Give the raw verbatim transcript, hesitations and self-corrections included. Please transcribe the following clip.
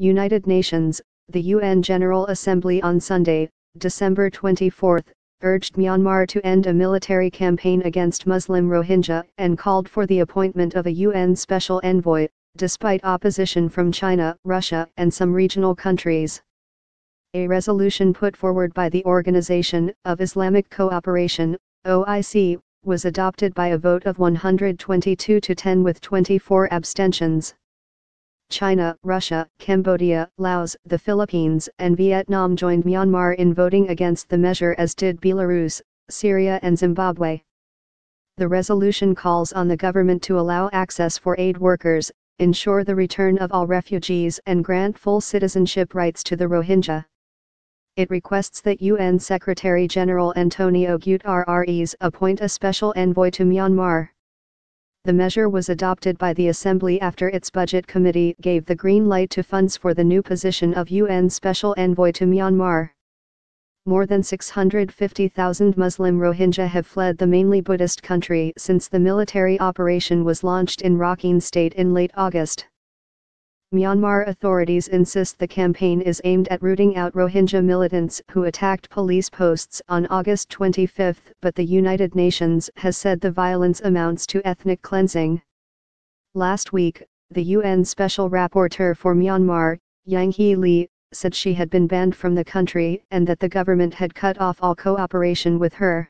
United Nations, the U N General Assembly on Sunday, December twenty-fourth, urged Myanmar to end a military campaign against Muslim Rohingya and called for the appointment of a U N special envoy, despite opposition from China, Russia, and some regional countries. A resolution put forward by the Organization of Islamic Cooperation, O I C, was adopted by a vote of one hundred twenty-two to ten with twenty-four abstentions. China, Russia, Cambodia, Laos, the Philippines, and Vietnam joined Myanmar in voting against the measure, as did Belarus, Syria, and Zimbabwe. The resolution calls on the government to allow access for aid workers, ensure the return of all refugees, and grant full citizenship rights to the Rohingya. It requests that U N Secretary-General Antonio Guterres appoint a special envoy to Myanmar. The measure was adopted by the Assembly after its Budget Committee gave the green light to funds for the new position of U N Special Envoy to Myanmar. More than six hundred fifty thousand Muslim Rohingya have fled the mainly Buddhist country since the military operation was launched in Rakhine State in late August. Myanmar authorities insist the campaign is aimed at rooting out Rohingya militants who attacked police posts on August twenty-fifth, but the United Nations has said the violence amounts to ethnic cleansing. Last week, the U N Special Rapporteur for Myanmar, Yanghee Lee, said she had been banned from the country and that the government had cut off all cooperation with her.